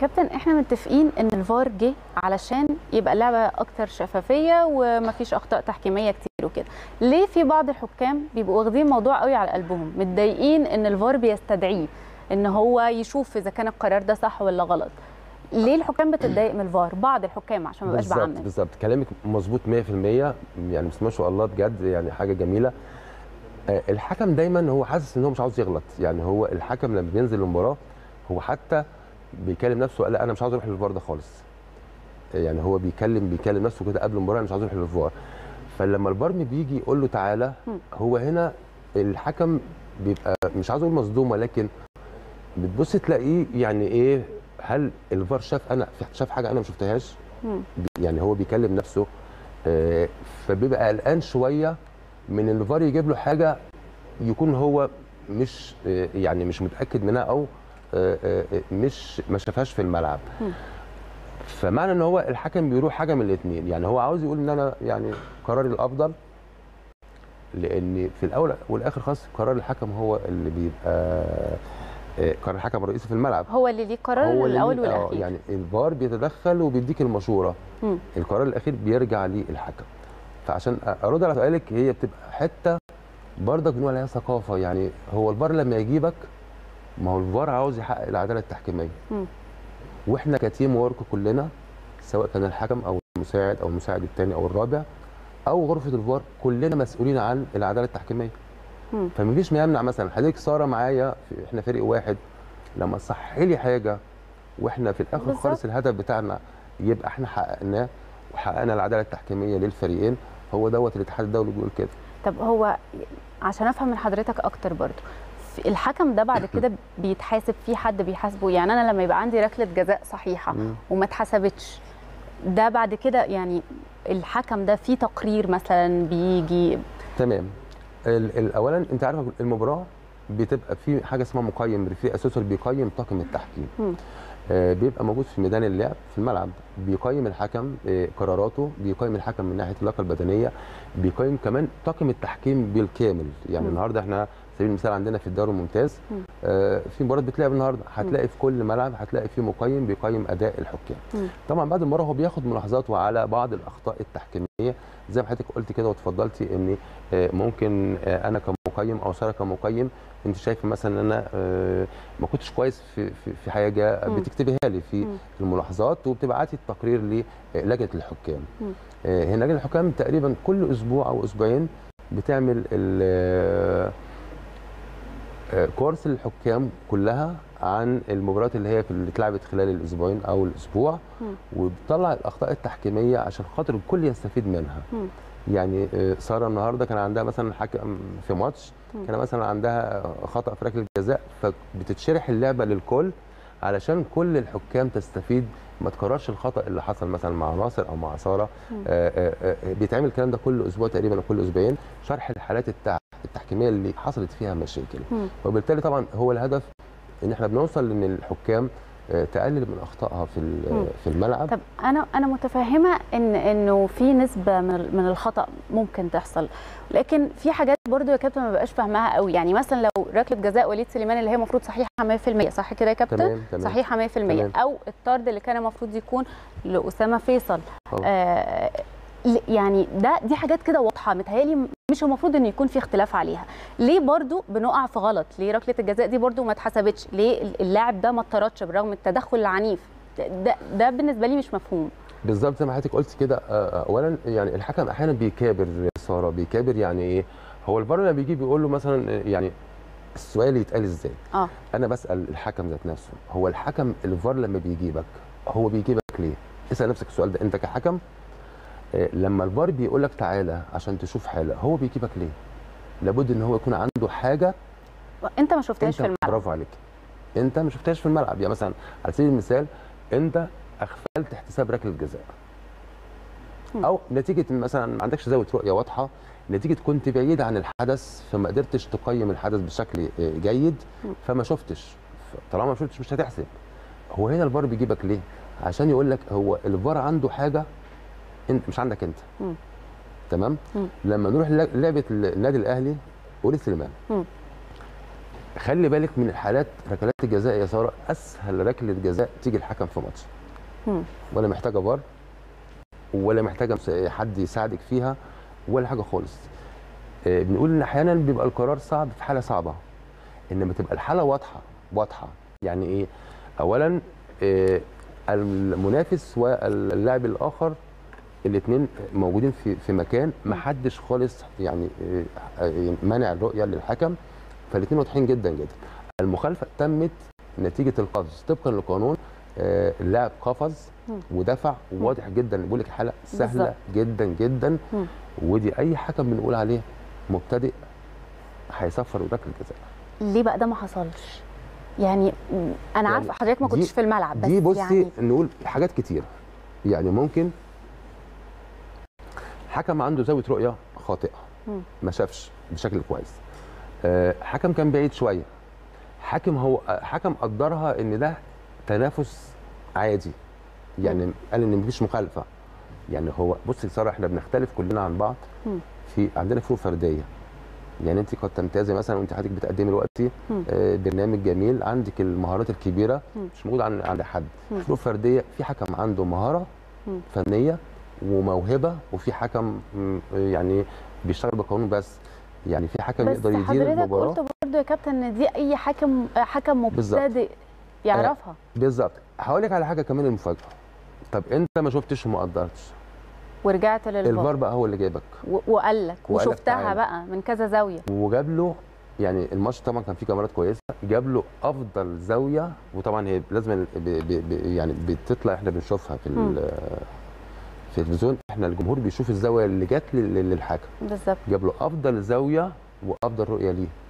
كابتن احنا متفقين ان الفار جه علشان يبقى اللعبه اكتر شفافيه ومفيش اخطاء تحكيميه كتير وكده، ليه في بعض الحكام بيبقوا واخدين الموضوع قوي على قلبهم، متضايقين ان الفار بيستدعيه ان هو يشوف اذا كان القرار ده صح ولا غلط؟ ليه الحكام بتتضايق من الفار؟ بعض الحكام، عشان ما بقاش بعمم. بالظبط كلامك مظبوط 100%، يعني بس ما شاء الله بجد، يعني حاجه جميله. الحكم دايما هو حاسس ان هو مش عاوز يغلط، يعني هو الحكم لما بينزل المباراه هو حتى بيكلم نفسه قال لا انا مش عاوز اروح للفار ده خالص، يعني هو بيكلم نفسه كده قبل المباراه انا مش عاوز اروح للفار. فلما الفار بيجي يقول له تعالى، هو هنا الحكم بيبقى مش عاوز اقول مصدوم، ولكن بتبص تلاقيه يعني ايه، هل الفار شاف حاجه انا ما شفتهاش؟ يعني هو بيكلم نفسه، فبيبقى قلقان شويه من الفار يجيب له حاجه يكون هو مش يعني مش متاكد منها او مش ما شافهاش في الملعب. فمعنى ان هو الحكم بيروح حاجه من الاثنين، يعني هو عاوز يقول ان انا يعني قراري الافضل، لان في الاول والاخر خالص قرار الحكم هو اللي بيبقى قرار الحكم الرئيسي في الملعب، هو اللي ليه قرار الاول والاخير، يعني الفار بيتدخل وبيديك المشوره، القرار الاخير بيرجع للحكم. فعشان ارد على سؤالك، هي بتبقى حته برضك بنقول عليها ثقافه، يعني هو الفار لما يجيبك ما هو الفار عاوز يحقق العداله التحكيميه، واحنا كتيم وورك كلنا سواء كان الحكم او المساعد او المساعد الثاني او الرابع او غرفه الفار كلنا مسؤولين عن العداله التحكيميه. فمفيش ما يمنع مثلا حضرتك ساره معايا احنا فريق واحد لما تصح لي حاجه واحنا في الاخر خالص الهدف بتاعنا يبقى احنا حققناه وحققنا العداله التحكيميه للفريقين، هو دوت الاتحاد الدولي بيقول كده. طب هو عشان افهم من حضرتك اكتر برضه، الحكم ده بعد كده بيتحاسب، في حد بيحاسبه؟ يعني انا لما يبقى عندي ركله جزاء صحيحه وما اتحسبتش، ده بعد كده يعني الحكم ده في تقرير مثلا بيجي؟ تمام. اولا انت عارفه المباراه بتبقى في حاجه اسمها مقيم، ريفري اسيسور بيقيم طاقم التحكيم، بيبقى موجود في ميدان اللعب في الملعب، بيقيم الحكم قراراته، بيقيم الحكم من ناحيه اللياقه البدنيه، بيقيم كمان طاقم التحكيم بالكامل. يعني النهارده احنا على سبيل المثال عندنا في الدوري الممتاز في مباراه بتلعب النهارده، هتلاقي في كل ملعب هتلاقي في مقيم بيقيم اداء الحكام. طبعا بعد المباراه هو بياخد ملاحظاته على بعض الاخطاء التحكيميه زي ما حضرتك قلت كده واتفضلتي، ان ممكن انا كمقيم او ساره كمقيم انت شايفه مثلا ان انا ما كنتش كويس في حاجه، بتكتبيها لي في الملاحظات وبتبعتي التقرير للجنه الحكام. هنا لجنه الحكام تقريبا كل اسبوع او اسبوعين بتعمل كورس للحكام كلها عن المباريات اللي هي اللي اتلعبت خلال الاسبوعين او الاسبوع، وبتطلع الاخطاء التحكيميه عشان خاطر الكل يستفيد منها. يعني ساره النهارده كان عندها مثلا حكم في ماتش كان مثلا عندها خطا في ركله جزاء، فبتتشرح اللعبه للكل علشان كل الحكام تستفيد، ما تكررش الخطا اللي حصل مثلا مع ناصر او مع ساره. بيتعمل الكلام ده كل اسبوع تقريبا وكل اسبوعين، شرح الحالات التحكيميه اللي حصلت فيها مشاكل، وبالتالي طبعا هو الهدف ان احنا بنوصل ان الحكام تقلل من اخطائها في الملعب. طب انا متفهمه انه في نسبه من الخطا ممكن تحصل، لكن في حاجات برضو يا كابتن ما بقاش فاهمها قوي. يعني مثلا لو ركله جزاء وليد سليمان اللي هي المفروض صحيحه 100%، صح كده يا كابتن؟ تمام. صحيحه 100%، او الطرد اللي كان المفروض يكون لاسامه فيصل، يعني دي حاجات كده واضحه متهيألي مش المفروض ان يكون في اختلاف عليها، ليه برضو بنقع في غلط؟ ليه ركله الجزاء دي برضو ما اتحسبتش؟ ليه اللاعب ده ما اتطردش برغم التدخل العنيف ده بالنسبه لي مش مفهوم. بالظبط زي ما حضرتك قلت كده. اولا يعني الحكم احيانا بيكابر ساره، بيكابر يعني ايه؟ هو الفار لما بيجي بيقول له مثلا يعني السؤال يتقال ازاي؟ انا بسال الحكم ذات نفسه، هو الحكم الفار لما بيجيبك هو بيجيبك ليه؟ اسال نفسك السؤال ده انت كحكم. لما الفار بيقول لك تعالى عشان تشوف حاله، هو بيجيبك ليه؟ لابد ان هو يكون عنده حاجه انت ما شفتهاش في الملعب. برافو عليك، انت ما شفتهاش في الملعب. يعني مثلا على سبيل المثال انت اغفلت احتساب ركله جزاء، او نتيجه مثلا ما عندكش زاويه رؤيه واضحه، نتيجه كنت بعيد عن الحدث فما قدرتش تقيم الحدث بشكل جيد فما شفتش، طالما ما شفتش مش هتحسب. هو هنا الفار بيجيبك ليه؟ عشان يقول لك هو الفار عنده حاجه انت مش عندك انت. تمام. لما نروح لعبه النادي الاهلي وليد سليمان، خلي بالك من الحالات، ركلات الجزاء يا ساره اسهل ركله جزاء تيجي الحكم في ماتش، ولا محتاجه فار ولا محتاجه حد يساعدك فيها ولا حاجه خالص. بنقول ان احيانا بيبقى القرار صعب في حاله صعبه، انما تبقى الحاله واضحه. يعني ايه؟ اولا المنافس واللاعب الاخر الاثنين موجودين في مكان، ما حدش خالص يعني منع الرؤيه للحكم، فالاثنين واضحين جدا جدا. المخالفه تمت نتيجه القفز طبقا للقانون، اللاعب قفز ودفع، واضح جدا، بقول لك حاله سهله جدا جدا، ودي اي حكم بنقول عليه مبتدئ هيصفر ركله جزاء. ليه بقى ده ما حصلش؟ يعني انا عارفه حضرتك ما كنتش في الملعب، بس دي بصي يعني نقول حاجات كتيره. يعني ممكن حكم عنده زاويه رؤيه خاطئه، ما شافش بشكل كويس، حكم كان بعيد شويه، حكم قدرها ان ده تنافس عادي، يعني قال ان مفيش مخالفه. يعني هو بصي ساره احنا بنختلف كلنا عن بعض، في عندنا فروق فرديه. يعني انت قد تمتازي مثلا وانت حضرتك بتقدمي دلوقتي برنامج جميل، عندك المهارات الكبيره مش موجوده عند حد. فروق فرديه، في حكم عنده مهاره فنيه وموهبه، وفي حكم يعني بيشتغل بقانون بس. يعني في حكم يقدر يدير المباراه. بس حضرتك قلت برضه يا كابتن ان دي اي حكم مبتدئ يعرفها. بالظبط. هقول لك على حاجه كمان المفاجاه. طب انت ما شفتش وما قدرتش، ورجعت للفار بقى هو اللي جايبك وقال لك وشفتها بقى من كذا زاويه، وجاب له يعني الماتش طبعا كان فيه كاميرات كويسه، جاب له افضل زاويه، وطبعا هي لازم يعني بتطلع، احنا بنشوفها في التلفزيون، احنا الجمهور بيشوف الزاويه اللي جت للحكم بالظبط، جاب له افضل زاويه وافضل رؤيه ليه.